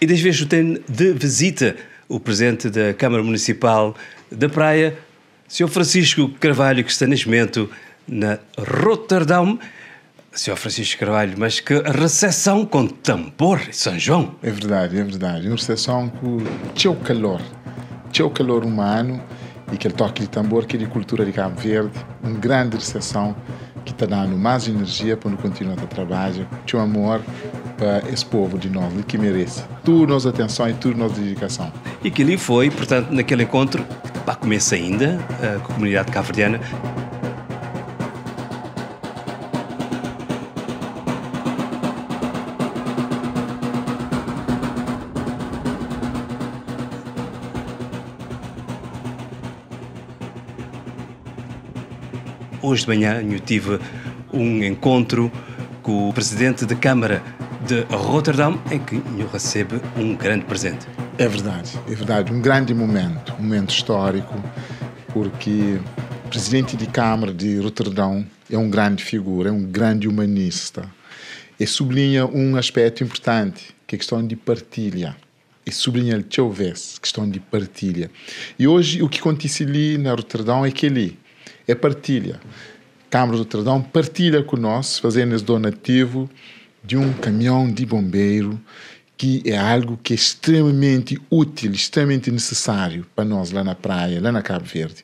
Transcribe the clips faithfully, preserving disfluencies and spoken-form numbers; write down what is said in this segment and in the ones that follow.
E desde vez tem de visita o Presidente da Câmara Municipal da Praia, senhor Francisco Carvalho, que está neste momento na Rotterdam. senhor Francisco Carvalho, mas que recepção com tambor em São João. É verdade, é verdade. Uma recepção que tinha o calor, tinha o calor humano e aquele toque de tambor, que é de cultura de Cabo Verde. Uma grande recepção que está dando mais energia para continuar a trabalhar. Tinha um amor para esse povo de novo, que merece tudo nossa atenção e tudo nossa dedicação. E que ali foi, portanto, naquele encontro, lá começa ainda com a comunidade cabo-verdiana. Hoje de manhã eu tive um encontro com o Presidente da Câmara de Rotterdam, em que eu recebo um grande presente. É verdade, é verdade. Um grande momento, um momento histórico, porque o Presidente da Câmara de Rotterdam é uma grande figura, é um grande humanista. E sublinha um aspecto importante, que é a questão de partilha. E sublinha-lhe que houvesse questão de partilha. E hoje o que acontece ali na Rotterdam é que ali é partilha. Câmara do Tradão partilha com nós, fazendo esse donativo de um caminhão de bombeiro, que é algo que é extremamente útil, extremamente necessário para nós lá na praia, lá na Cabo Verde.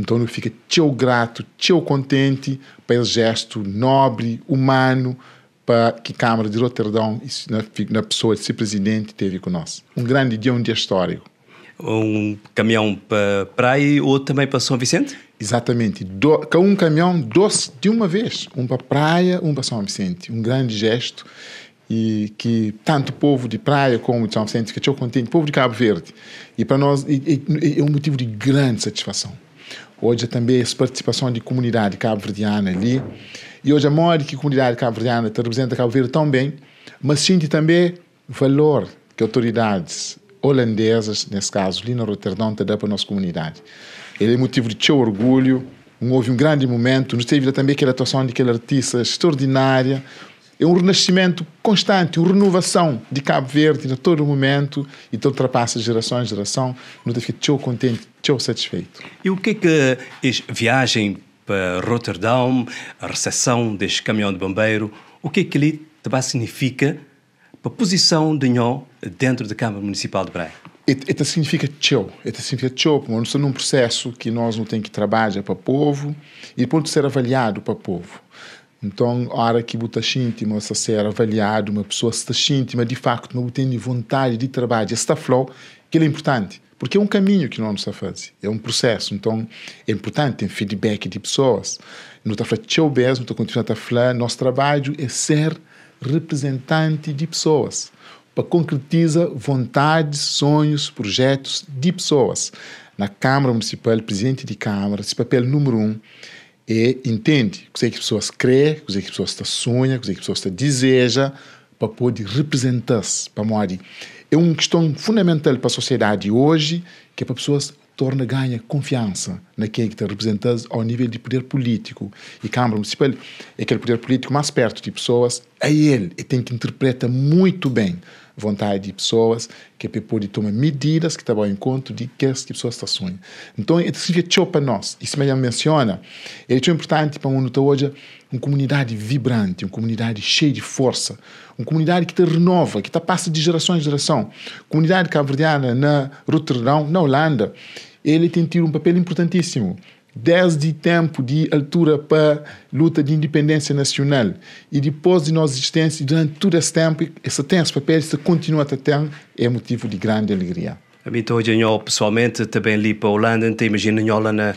Então, eu fico tão grato, tão contente pelo gesto nobre, humano, para que a Câmara de Rotterdam, na pessoa de ser presidente, teve com nós. Um grande dia, um dia histórico. Um caminhão para a praia e outro também para São Vicente? Exatamente. Do, um caminhão doce de uma vez. Um para a praia, um para São Vicente. Um grande gesto, e que tanto o povo de praia como de São Vicente ficou contente, o povo de Cabo Verde. E para nós é, é, é um motivo de grande satisfação. Hoje também a participação de comunidade cabo-verdiana ali. E hoje a modo que a comunidade cabo-verdiana representa Cabo Verde tão bem, mas sente também valor que autoridades holandesas, nesse caso, ali na Rotterdam, te dá para a nossa comunidade. Ele é motivo de teu orgulho, houve um grande momento, nos teve também aquela atuação de aquela artista extraordinária, é um renascimento constante, uma renovação de Cabo Verde a todo momento, e então ultrapassa geração em geração, nos teve teu contente, teu satisfeito. E o que é que a viagem para Rotterdam, a recepção deste caminhão de bombeiro, o que é que ali também significa para a posição de Nhó dentro da Câmara Municipal de Praia? Isso significa tchau. Isso significa tchau, porque nós estamos num processo que nós não temos que trabalhar para o povo e depois de ser avaliado para o povo. Então, a hora que você está a ser avaliado, uma pessoa está íntima, de facto, não tem vontade de trabalhar, está flow, que é importante. Porque é um caminho que nós não estamos a fazer, é um processo. Então, é importante ter feedback de pessoas. Não está a falar tchau mesmo, não está a continuar a falar. Nosso trabalho é ser representante de pessoas, para concretizar vontades, sonhos, projetos de pessoas. Na Câmara Municipal, o Presidente de Câmara, esse papel número um, é, entende o que as pessoas creem, o que as pessoas sonham, o que as pessoas desejam, para poder representar-se, para morrer. É uma questão fundamental para a sociedade hoje, que é para pessoas torna ganha confiança naquele que está representado ao nível de poder político. E Câmara Municipal é aquele poder político mais perto de pessoas, a ele, ele tem que interpretar muito bem a vontade de pessoas, que é para poder tomar medidas que estão ao encontro de que as pessoas estão sonhando. Então, isso significa tchau para nós. Isso mesmo menciona. É tão importante para o mundo hoje, uma comunidade vibrante, uma comunidade cheia de força, uma comunidade que te renova, que te passa de geração em geração. A comunidade cabo-verdiana na Rotterdam, na Holanda, ele tem tido um papel importantíssimo, desde tempo de altura para luta de independência nacional e depois de nossa existência, durante todo esse tempo, esse tem esse papel, se continua a ter, é motivo de grande alegria. A mim, hoje, eu pessoalmente também li para a Holanda, não te imagino, eu lá na,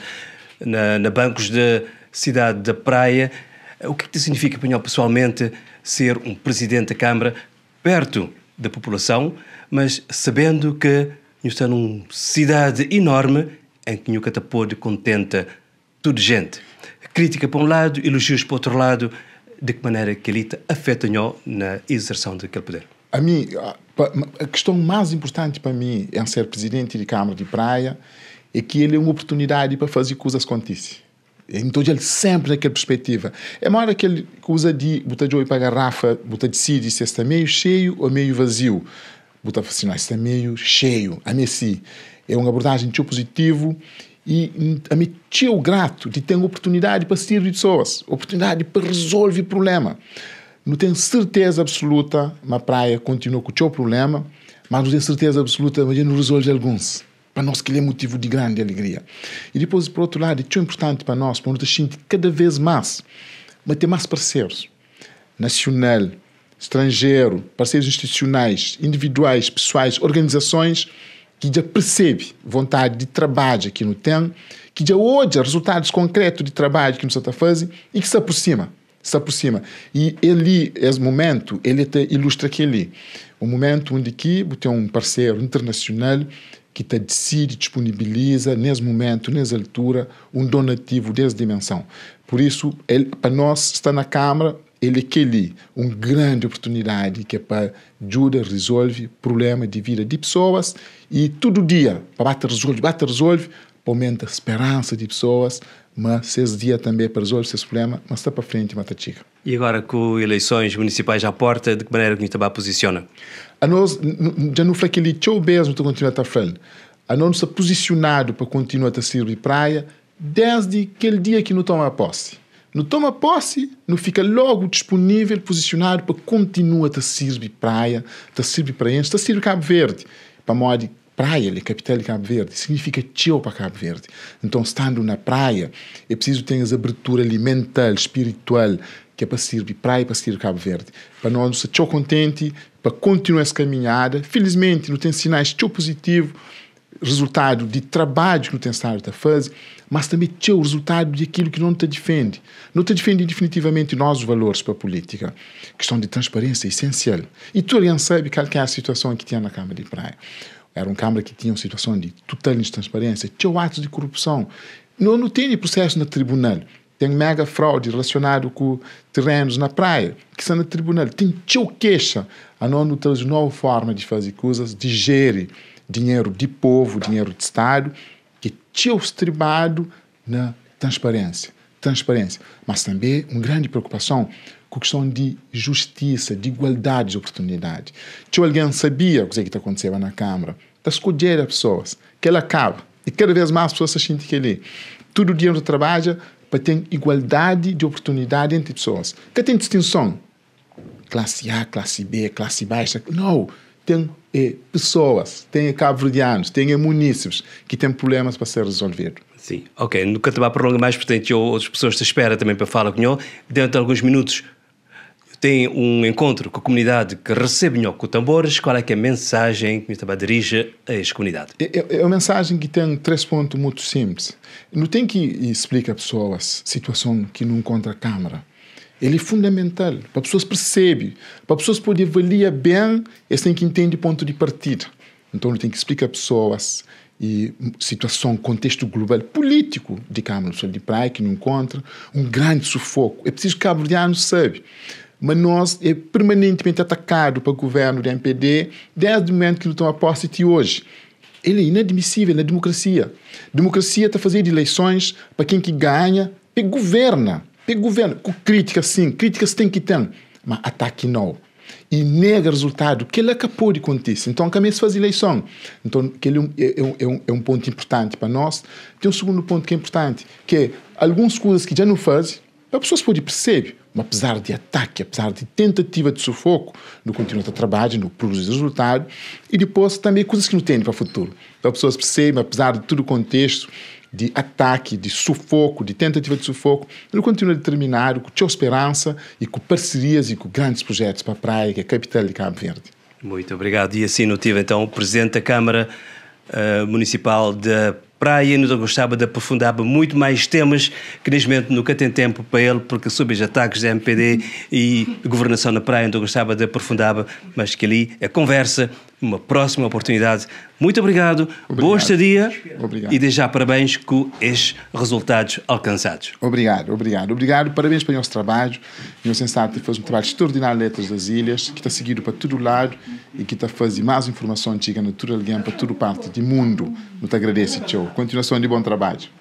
na, na bancos da cidade da praia. O que é que significa para eu pessoalmente ser um presidente da Câmara perto da população, mas sabendo que está numa cidade enorme em que nunca está pôde contenta toda gente. Crítica para um lado, elogios para o outro lado. De que maneira que ele afeta na exerção daquele poder? A mim, a questão mais importante para mim em ser presidente de Câmara de Praia é que ele é uma oportunidade para fazer coisas acontecer. Então ele sempre naquela perspectiva. É uma hora que ele usa de botar de olho para a garrafa, botar de si, se está meio cheio ou meio vazio. botar vacinar, está meio cheio, a Messi. É uma abordagem tão positiva e a mim tão grato de ter oportunidade para servir pessoas, oportunidade para resolver problema. Não tenho certeza absoluta, a praia continua com o seu problema, mas não tenho certeza absoluta, mas não resolve alguns. Para nós que ele é motivo de grande alegria. E depois, por outro lado, é tão importante para nós, para nós sentir cada vez mais, mas ter mais parceiros, nacional, estrangeiro, parceiros institucionais, individuais, pessoais, organizações, que já percebe vontade de trabalho que não tem, que já olha resultados concretos de trabalho que não está fazendo e que se aproxima, se aproxima. E ele, esse momento, ele até ilustra aquele, um momento onde aqui tem um parceiro internacional que te decide, disponibiliza, nesse momento, nessa altura, um donativo dessa dimensão. Por isso, ele, para nós, está na Câmara, ele é aquele, uma grande oportunidade que é para ajuda, resolve problemas de vida de pessoas e todo dia, para bater, resolve, bater, resolve, para aumentar a esperança de pessoas, mas esse dia também para resolver esse problema, mas está para frente, mata chica. E agora, com eleições municipais à porta, de que maneira que o Itabá posiciona? A nós, já não foi aquele tchau mesmo que continua a frente. A nós está posicionado para continuar a servir praia desde aquele dia que não toma a posse. Não toma posse, não fica logo disponível, posicionado para continuar a servir praia, a servir praiense, a servir Cabo Verde, para modo praia, a capital de Cabo Verde, significa tchau para Cabo Verde. Então, estando na praia, é preciso ter essa abertura alimentar, espiritual, que é para servir praia, para servir Cabo Verde. Para nós ser tchau contente, para continuar essa caminhada. Felizmente, não tem sinais tchau positivo, resultado de trabalho que não tem estado a fazer, mas também tchau resultado de aquilo que não te defende. Não te defende definitivamente nossos valores para a política. A questão de transparência é essencial. E tu alguém sabe qual que é a situação que tem na Câmara de Praia. Era uma Câmara que tinha uma situação de total intransparência, tinha atos de corrupção. Não, não tem processo no tribunal. Tem mega fraude relacionado com terrenos na praia, que são no tribunal. Tem tio queixa. A não, não traz nova forma de fazer coisas, de gerir dinheiro de povo, dinheiro de Estado, que tio estribado na transparência. Transparência. Mas também uma grande preocupação com a questão de justiça, de igualdade de oportunidade. Se alguém sabia o que está acontecendo na Câmara, está escolhendo as pessoas, que ela acaba. E cada vez mais as pessoas se sentem que ele. Todo dia onde trabalha para ter igualdade de oportunidade entre pessoas. Que tem distinção. Classe A, classe B, classe baixa. Não. Tem é, pessoas, tem cabo-verdianos, tem munícipes que têm problemas para ser resolvidos. Sim. Ok. Nunca te vai prolongar mais, portanto, outras pessoas te esperam também para falar com o dentro de alguns minutos. Tem um encontro com a comunidade que recebe com tambores. Qual é, que é a mensagem que me dirige a esta comunidade? É, é uma mensagem que tem três pontos muito simples. Não tem que explicar a pessoas a situação que não encontra a Câmara. Ele é fundamental para as pessoas perceberem, para as pessoas poderem avaliar bem, eles têm que entender o ponto de partida. Então, não tem que explicar a pessoas e situação, contexto global político de Câmara Municipal de Praia, que não encontra um grande sufoco. É preciso que o cabo-verdiano saiba. Mas nós é permanentemente atacado pelo governo da M P D desde o momento que não estão a posse de hoje. Ele é inadmissível na democracia. Democracia está a fazer eleições para quem que ganha, para governa. Para governo, com crítica sim, críticas tem que ter, mas ataque não. E nega resultado, que ele acabou de acontecer. Então, também se faz eleição. Então, que ele é um, é, um, é um ponto importante para nós. Tem um segundo ponto que é importante, que é algumas coisas que já não fazem, as pessoas podem perceber, mas apesar de ataque, apesar de tentativa de sufoco, não continua a trabalhar, não produz resultado, e depois também coisas que não têm para o futuro. As pessoas percebem, apesar de todo o contexto, de ataque, de sufoco, de tentativa de sufoco, ele continua determinado com a sua esperança e com parcerias e com grandes projetos para a praia, que é a capital de Cabo Verde. Muito obrigado. E assim não tive, então, o Presidente da Câmara uh, Municipal da Praia. Não gostava de aprofundar muito mais temas que, neste momento, nunca tem tempo para ele, porque sob os ataques da M P D e governação na praia, não gostava de aprofundar, mas que ali é conversa, uma próxima oportunidade. Muito obrigado, obrigado. Boa estadia obrigado. E deixar parabéns com estes resultados alcançados. Obrigado, obrigado, obrigado. Parabéns para o nosso trabalho. O nosso Sensato faz um trabalho extraordinário de Letras das Ilhas, que está seguido para todo lado e que está fazendo mais informação antiga na todo alguém, para toda parte do mundo. Muito agradeço, tchau. Continuação de bom trabalho.